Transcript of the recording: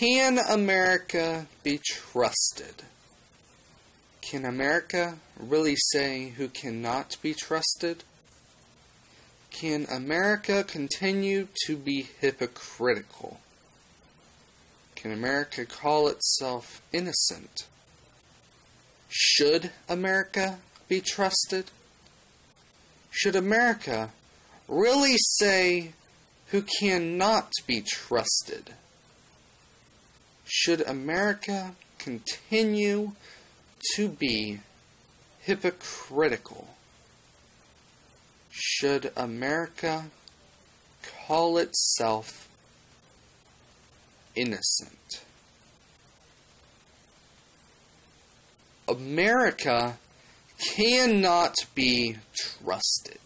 Can America be trusted? Can America really say who cannot be trusted? Can America continue to be hypocritical? Can America call itself innocent? Should America be trusted? Should America really say who cannot be trusted? Should America continue to be hypocritical? Should America call itself innocent? America cannot be trusted.